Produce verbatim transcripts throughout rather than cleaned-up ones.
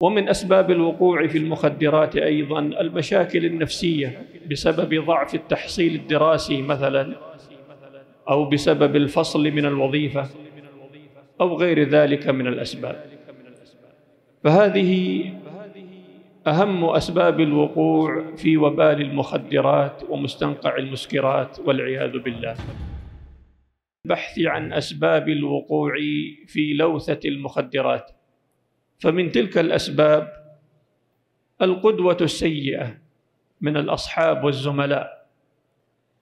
ومن أسباب الوقوع في المخدرات أيضاً المشاكل النفسية بسبب ضعف التحصيل الدراسي مثلاً، أو بسبب الفصل من الوظيفة، أو غير ذلك من الأسباب. فهذه أهم أسباب الوقوع في وبال المخدرات ومستنقع المسكرات والعياذ بالله. البحث عن أسباب الوقوع في لوثة المخدرات، فمن تلك الأسباب القدوة السيئة من الأصحاب والزملاء،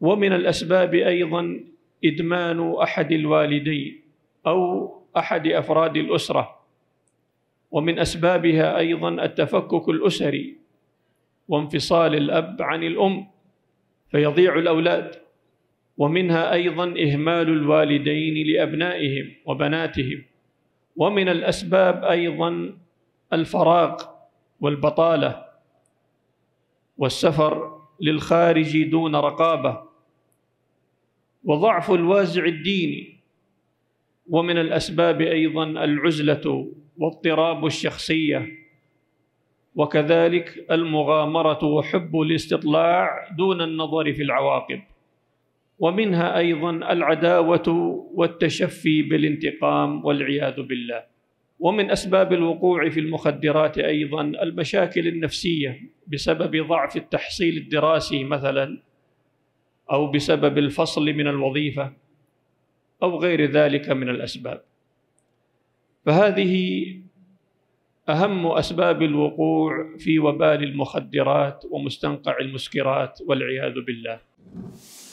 ومن الأسباب أيضاً إدمان أحد الوالدين أو أحد أفراد الأسرة، ومن أسبابها أيضاً التفكك الأسري وانفصال الأب عن الأم فيضيع الأولاد، ومنها أيضاً إهمال الوالدين لأبنائهم وبناتهم، ومن الأسباب أيضاً الفراغ والبطالة والسفر للخارج دون رقابة، وضعف الوازع الديني، ومن الأسباب أيضاً العزلة واضطراب الشخصية، وكذلك المغامرة وحب الاستطلاع دون النظر في العواقب، ومنها أيضاً العداوة والتشفي بالانتقام والعياذ بالله. ومن أسباب الوقوع في المخدرات أيضاً المشاكل النفسية بسبب ضعف التحصيل الدراسي مثلاً، أو بسبب الفصل من الوظيفة، أو غير ذلك من الأسباب. فهذه أهم أسباب الوقوع في وبال المخدرات ومستنقع المسكرات والعياذ بالله.